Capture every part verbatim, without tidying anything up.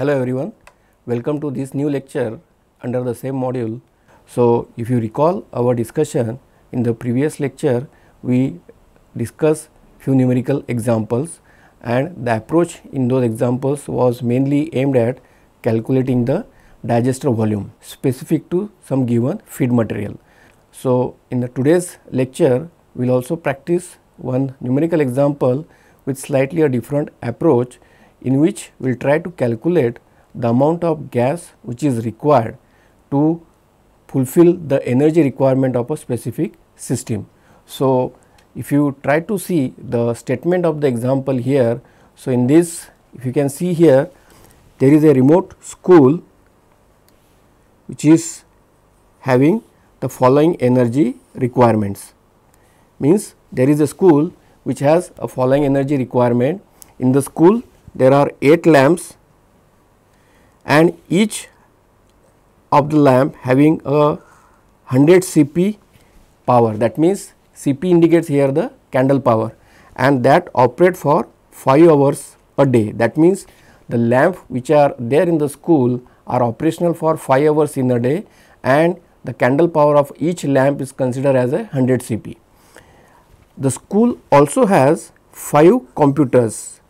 Hello everyone, welcome to this new lecture under the same module. So, if you recall our discussion in the previous lecture, we discussed few numerical examples and the approach in those examples was mainly aimed at calculating the digester volume specific to some given feed material. So, in the today's lecture, we will also practice one numerical example with slightly a different approach, in which we will try to calculate the amount of gas which is required to fulfill the energy requirement of a specific system. So, if you try to see the statement of the example here, so in this, if you can see here, there is a remote school which is having the following energy requirements. Means there is a school which has a following energy requirement. In the school, there are eight lamps and each of the lamp having a one hundred C P power, that means C P indicates here the candle power, and that operate for five hours a day. That means the lamp which are there in the school are operational for five hours in a day, and the candle power of each lamp is considered as a one hundred C P. The school also has five computers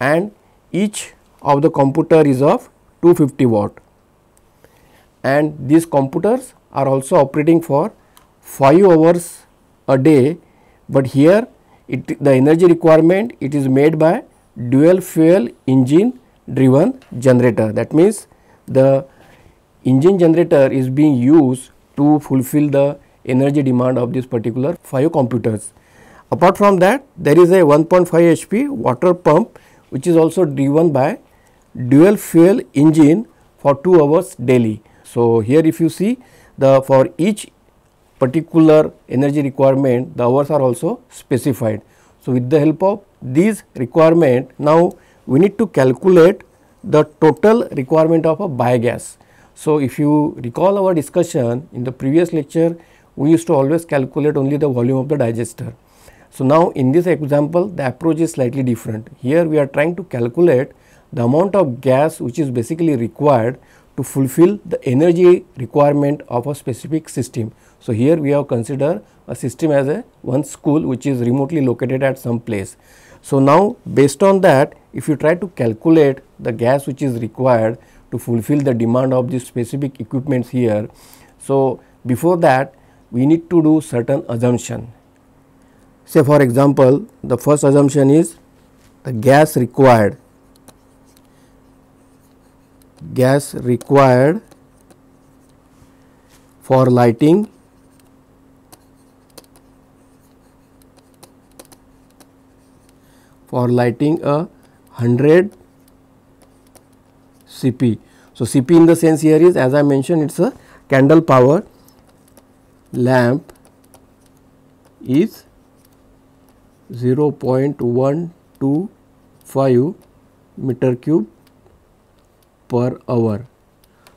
and each of the computer is of two hundred fifty watt, and these computers are also operating for five hours a day, but here it, the energy requirement it is made by dual fuel engine driven generator. That means the engine generator is being used to fulfill the energy demand of this particular five computers. Apart from that, there is a one point five H P water pump which is also driven by dual fuel engine for two hours daily. So, here if you see, the for each particular energy requirement the hours are also specified. So, with the help of these requirement, now we need to calculate the total requirement of a biogas. So, if you recall our discussion in the previous lecture, we used to always calculate only the volume of the digester. So, now in this example the approach is slightly different. Here we are trying to calculate the amount of gas which is basically required to fulfill the energy requirement of a specific system. So, here we have considered a system as a one school which is remotely located at some place. So, now based on that, if you try to calculate the gas which is required to fulfill the demand of this specific equipments here. So, before that we need to do certain assumption. Say for example, the first assumption is the gas required, gas required for lighting for lighting a one hundred C P. So, C P in the sense here is, as I mentioned, it is a candle power. Lamp is zero point one two five meter cube per hour.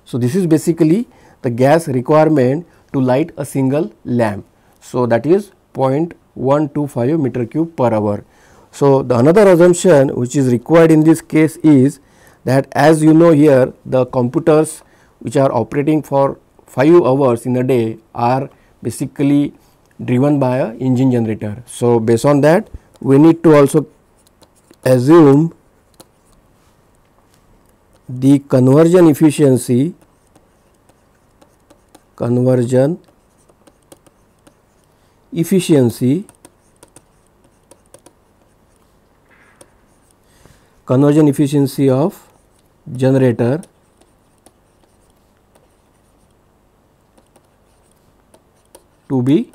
So, this is basically the gas requirement to light a single lamp. So, that is zero point one two five meter cube per hour. So, the another assumption which is required in this case is that, as you know here, the computers which are operating for five hours in a day are basically driven by a engine generator. So, based on that we need to also assume the conversion efficiency conversion efficiency conversion efficiency of generator to be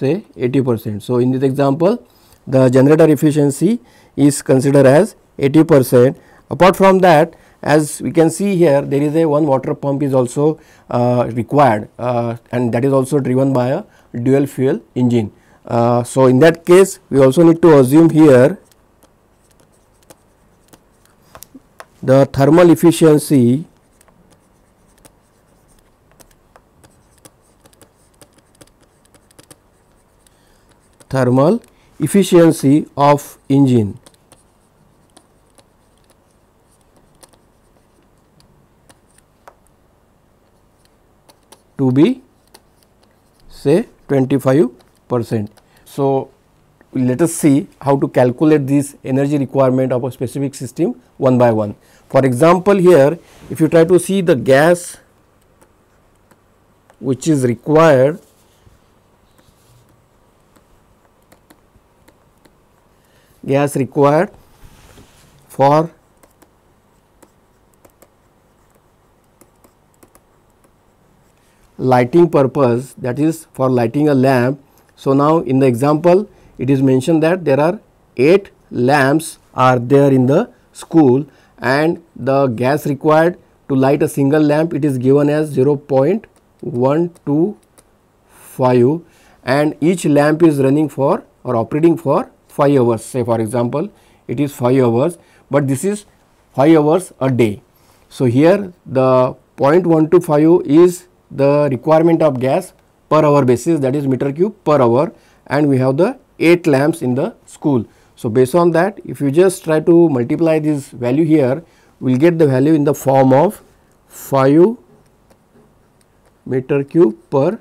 say eighty percent. So, in this example the generator efficiency is considered as eighty percent. Apart from that, as we can see here, there is a one water pump is also uh, required uh, and that is also driven by a dual fuel engine. Uh, so, in that case we also need to assume here the thermal efficiency thermal efficiency of engine to be say twenty-five percent. So, let us see how to calculate this energy requirement of a specific system one by one. For example, here if you try to see the gas which is required gas required for lighting purpose, that is for lighting a lamp. So, now in the example it is mentioned that there are eight lamps are there in the school, and the gas required to light a single lamp it is given as zero point one two five, and each lamp is running for or operating for five hours. Say for example it is five hours, but this is five hours a day. So, here the zero point one two five is the requirement of gas per hour basis, that is meter cube per hour, and we have the eight lamps in the school. So, based on that if you just try to multiply this value here, we will get the value in the form of five meter cube per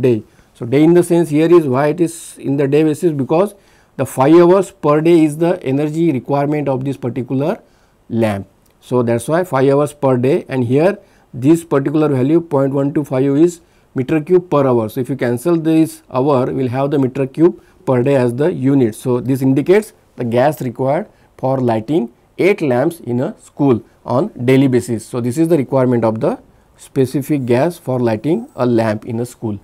day. So, day in the sense here is why it is in the day basis, because the five hours per day is the energy requirement of this particular lamp. So, that is why five hours per day, and here this particular value zero point one two five is meter cube per hour. So, if you cancel this hour, we will have the meter cube per day as the unit. So, this indicates the gas required for lighting eight lamps in a school on daily basis. So, this is the requirement of the specific gas for lighting a lamp in a school.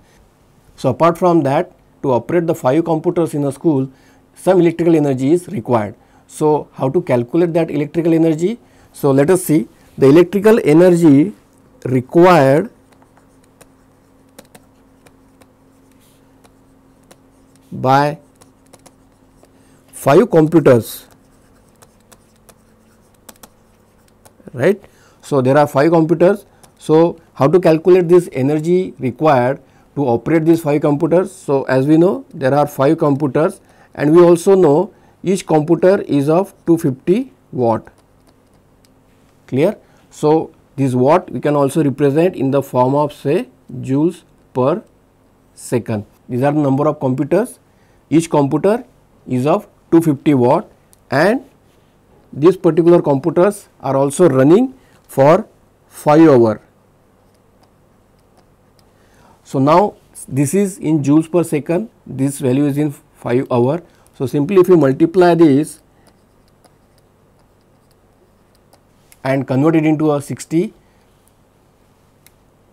So, apart from that, to operate the five computers in a school, some electrical energy is required. So, how to calculate that electrical energy? So, let us see the electrical energy required by five computers, right. So, there are five computers. So, how to calculate this energy required to operate these five computers? So, as we know there are five computers, and we also know each computer is of two hundred fifty watt, clear. So, this watt we can also represent in the form of say joules per second. These are the number of computers. Each computer is of two hundred fifty watt, and these particular computers are also running for five hours. So, now this is in joules per second, this value is in five hours. So, simply if you multiply this and convert it into a sixty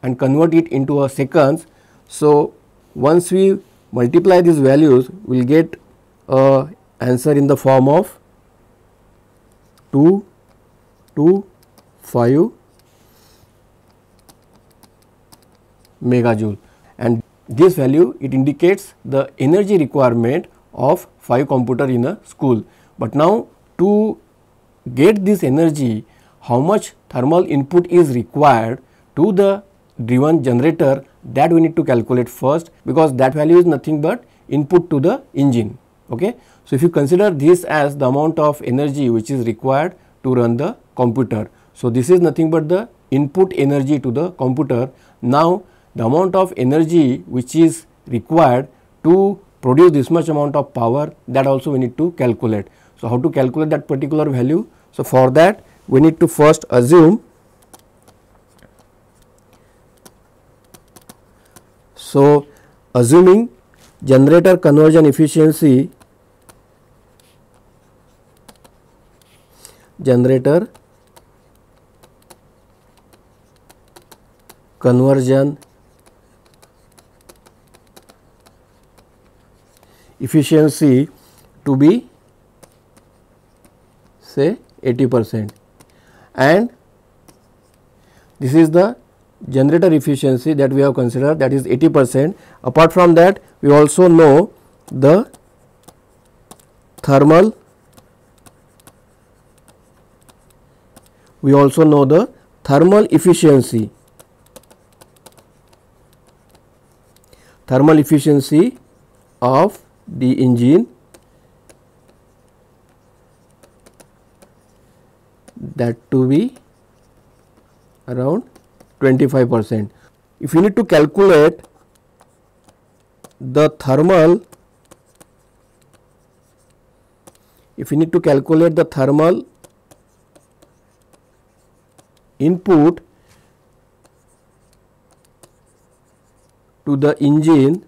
and convert it into a seconds. So, once we multiply these values, we will get uh, answer in the form of two hundred twenty-five megajoule, and this value it indicates the energy requirement of five computer in a school. But now to get this energy, how much thermal input is required to the driven generator, that we need to calculate first, because that value is nothing but input to the engine. Okay? So, if you consider this as the amount of energy which is required to run the computer. So, this is nothing but the input energy to the computer. Now, the amount of energy which is required to produce this much amount of power, that also we need to calculate. So, how to calculate that particular value? So, for that we need to first assume. So, assuming generator conversion efficiency, generator conversion efficiency to be say eighty percent, and this is the generator efficiency that we have considered, that is eighty percent. Apart from that, we also know the thermal, we also know the thermal efficiency, thermal efficiency of the engine, that to be around twenty-five percent. if you need to calculate the thermal, if you need to calculate the thermal input to the engine,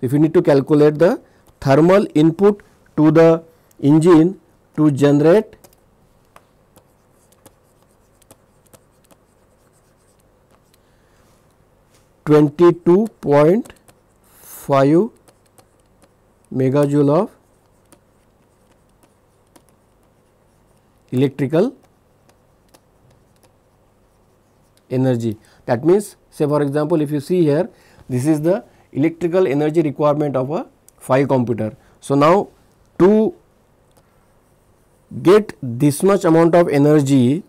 if you need to calculate the thermal input to the engine to generate twenty-two point five megajoule of electrical energy. That means, say for example, if you see here, this is the electrical energy requirement of a phi computer. So, now to get this much amount of energy,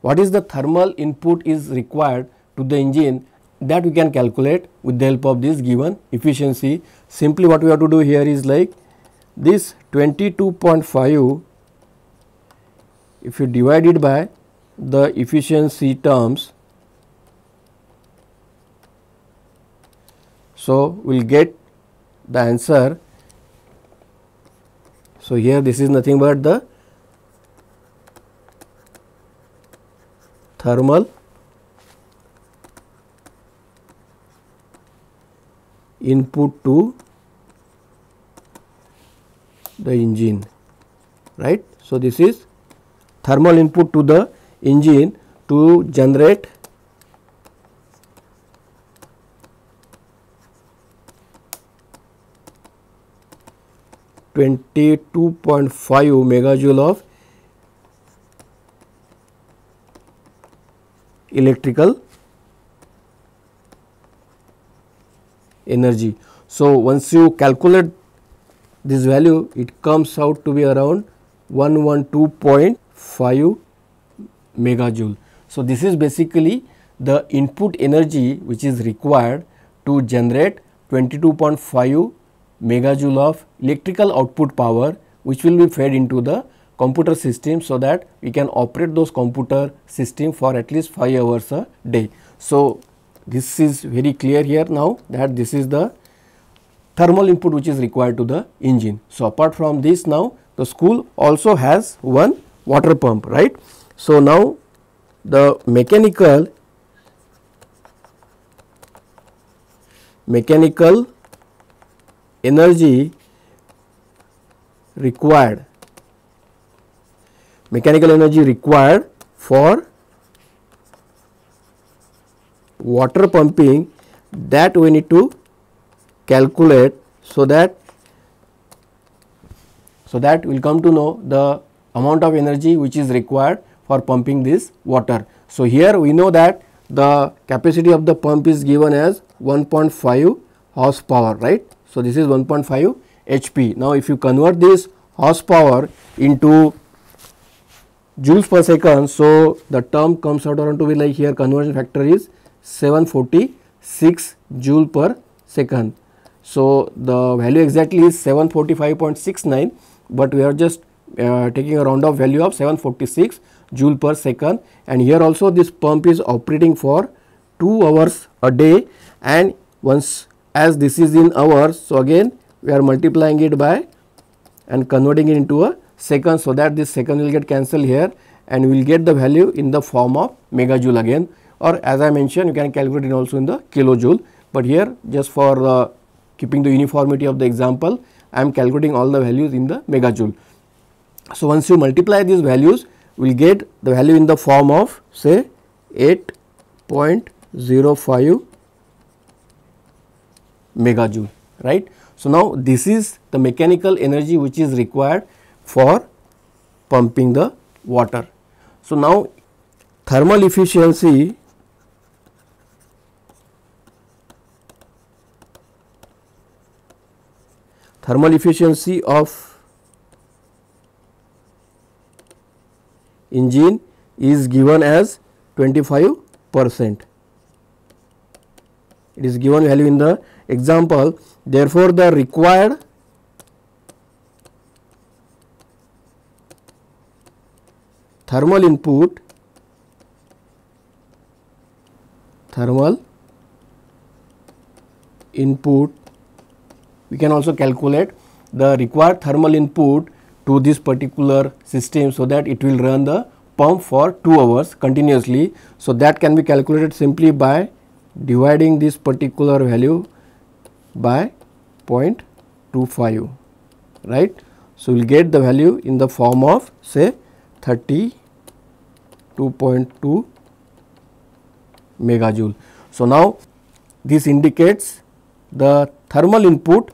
what is the thermal input is required to the engine, that we can calculate with the help of this given efficiency. Simply what we have to do here is like this twenty-two point five, if you divide it by the efficiency terms, so we will get the answer. So, here this is nothing but the thermal input to the engine, right. So, this is thermal input to the engine to generate twenty-two point five megajoule of electrical energy. So, once you calculate this value, it comes out to be around one hundred twelve point five megajoule. So, this is basically the input energy which is required to generate twenty-two point five megajoule of electrical output power, which will be fed into the computer system so that we can operate those computer system for at least five hours a day. So, this is very clear here now that this is the thermal input which is required to the engine. So, apart from this, now the school also has one water pump, right. So, now the mechanical mechanical energy required mechanical energy required for water pumping, that we need to calculate, so that so that we will come to know the amount of energy which is required for pumping this water. So, here we know that the capacity of the pump is given as one point five horsepower, right. So, this is one point five H P. Now, if you convert this horsepower into joules per second, so the term comes out around to be like here conversion factor is seven hundred forty-six joule per second. So, the value exactly is seven hundred forty-five point six nine, but we are just uh, taking a round off value of seven hundred forty-six joule per second, and here also this pump is operating for two hours a day, and once as this is in hours, so again we are multiplying it by and converting it into a second, so that this second will get cancelled here and we will get the value in the form of megajoule again, or as I mentioned you can calculate it also in the kilojoule, but here just for uh, keeping the uniformity of the example I am calculating all the values in the megajoule. So, once you multiply these values we will get the value in the form of say eight point zero five megajoule, right. So, now this is the mechanical energy which is required for pumping the water. So, now thermal efficiency thermal efficiency of engine is given as twenty-five percent. It is given value in the example. Therefore, the required thermal input thermal input. We can also calculate the required thermal input to this particular system so that it will run the pump for two hours continuously. So, that can be calculated simply by dividing this particular value by zero point two five, right. So, we will get the value in the form of say thirty-two point two megajoule. So, now this indicates the thermal input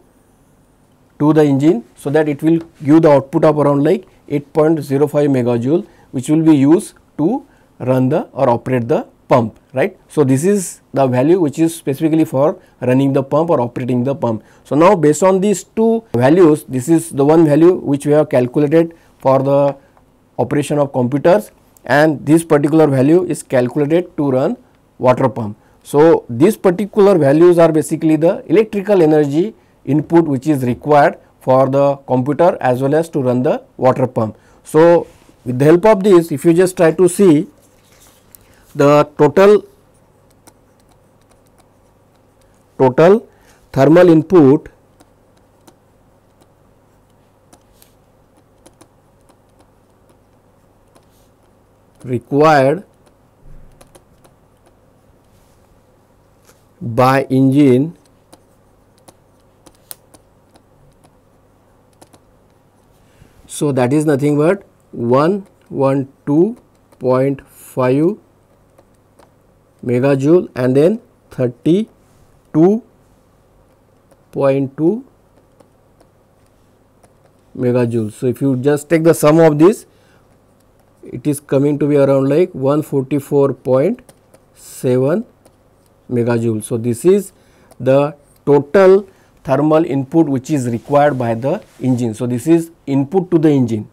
to the engine so that it will give the output of around like eight point zero five megajoule, which will be used to run the or operate the pump, right. So, this is the value which is specifically for running the pump or operating the pump. So, now based on these two values, this is the one value which we have calculated for the operation of computers, and this particular value is calculated to run water pump. So, these particular values are basically the electrical energy input which is required for the computer as well as to run the water pump. So, with the help of this, if you just try to see the total total thermal input required by engine . So, that is nothing but one hundred twelve point five megajoule and then thirty-two point two megajoule. So, if you just take the sum of this, it is coming to be around like one hundred forty-four point seven megajoule. So, this is the total thermal input which is required by the engine. So, this is input to the engine.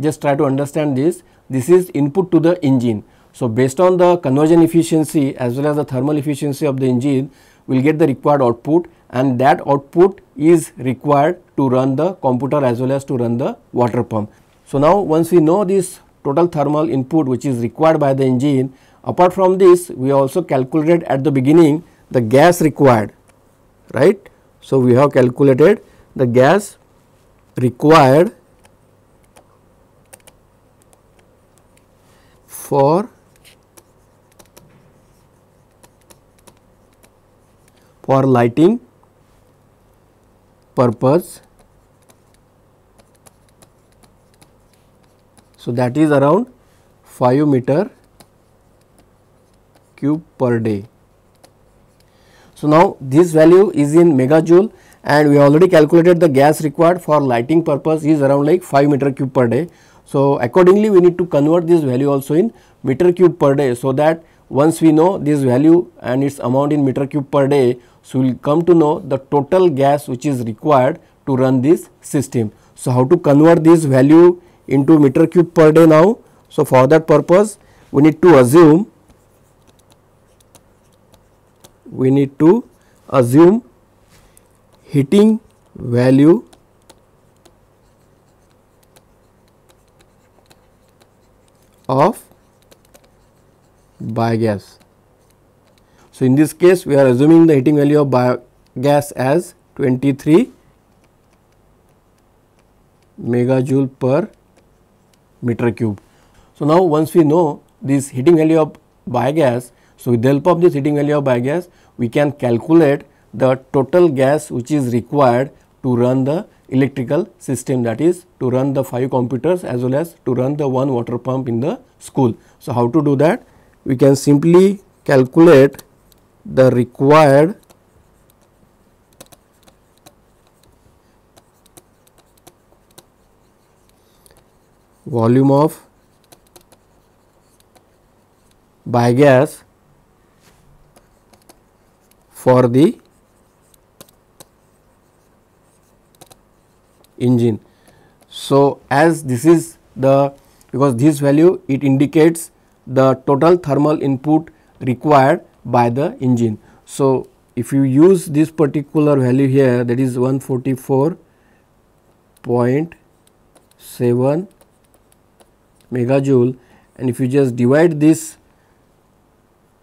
Just try to understand this. This is input to the engine. So, based on the conversion efficiency as well as the thermal efficiency of the engine, we will get the required output, and that output is required to run the computer as well as to run the water pump. So, now once we know this total thermal input which is required by the engine, apart from this, we also calculated at the beginning the gas required, right. So, we have calculated the gas required for for lighting purpose. So, that is around five meter cube per day. So, now this value is in megajoule, and we already calculated the gas required for lighting purpose is around like five meter cube per day. So, accordingly we need to convert this value also in meter cube per day, so that once we know this value and its amount in meter cube per day, so we will come to know the total gas which is required to run this system. So, how to convert this value into meter cube per day now? So, for that purpose we need to assume we need to assume heating value of biogas. So, in this case we are assuming the heating value of biogas as twenty-three megajoule per meter cube. So, now once we know this heating value of biogas, so, with the help of this heating value of biogas, we can calculate the total gas which is required to run the electrical system, that is to run the five computers as well as to run the one water pump in the school. So, how to do that? We can simply calculate the required volume of biogas for the engine. So, as this is the, because this value it indicates the total thermal input required by the engine. So, if you use this particular value here, that is one hundred forty-four point seven megajoule, and if you just divide this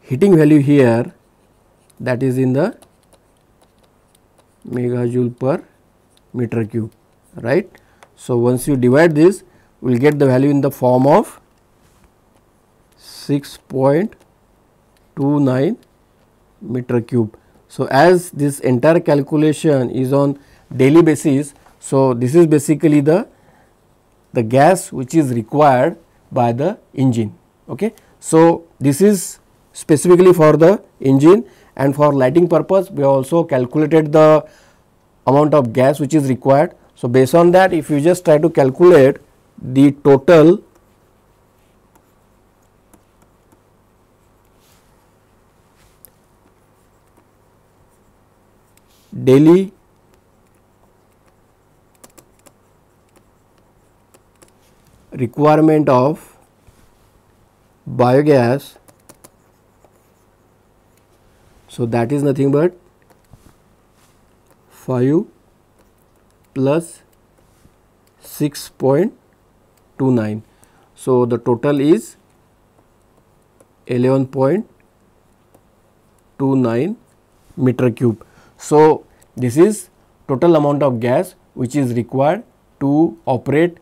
heating value here that is in the megajoule per meter cube, right. So, once you divide this, we will get the value in the form of six point two nine meter cube. So, as this entire calculation is on daily basis, so this is basically the the gas which is required by the engine. Okay. So, this is specifically for the engine, and for lighting purpose we have also calculated the amount of gas which is required. So, based on that, if you just try to calculate the total daily requirement of biogas, so that is nothing but five plus six point two nine. So, the total is eleven point two nine meter cube. So, this is total amount of gas which is required to operate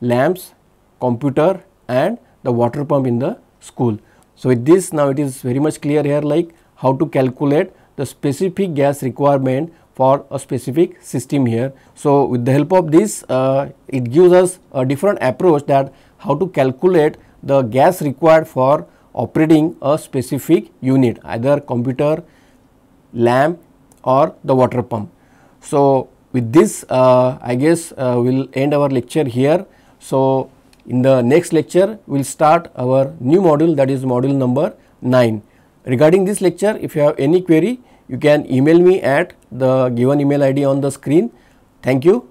lamps, computer and the water pump in the school. So, with this, now it is very much clear here like how to calculate the specific gas requirement for a specific system here. So, with the help of this, uh, it gives us a different approach that how to calculate the gas required for operating a specific unit, either computer, lamp or the water pump. So, with this, uh, I guess uh, we will end our lecture here. So, in the next lecture, we will start our new module, that is module number nine. Regarding this lecture, if you have any query, you can email me at the given email I D on the screen. Thank you.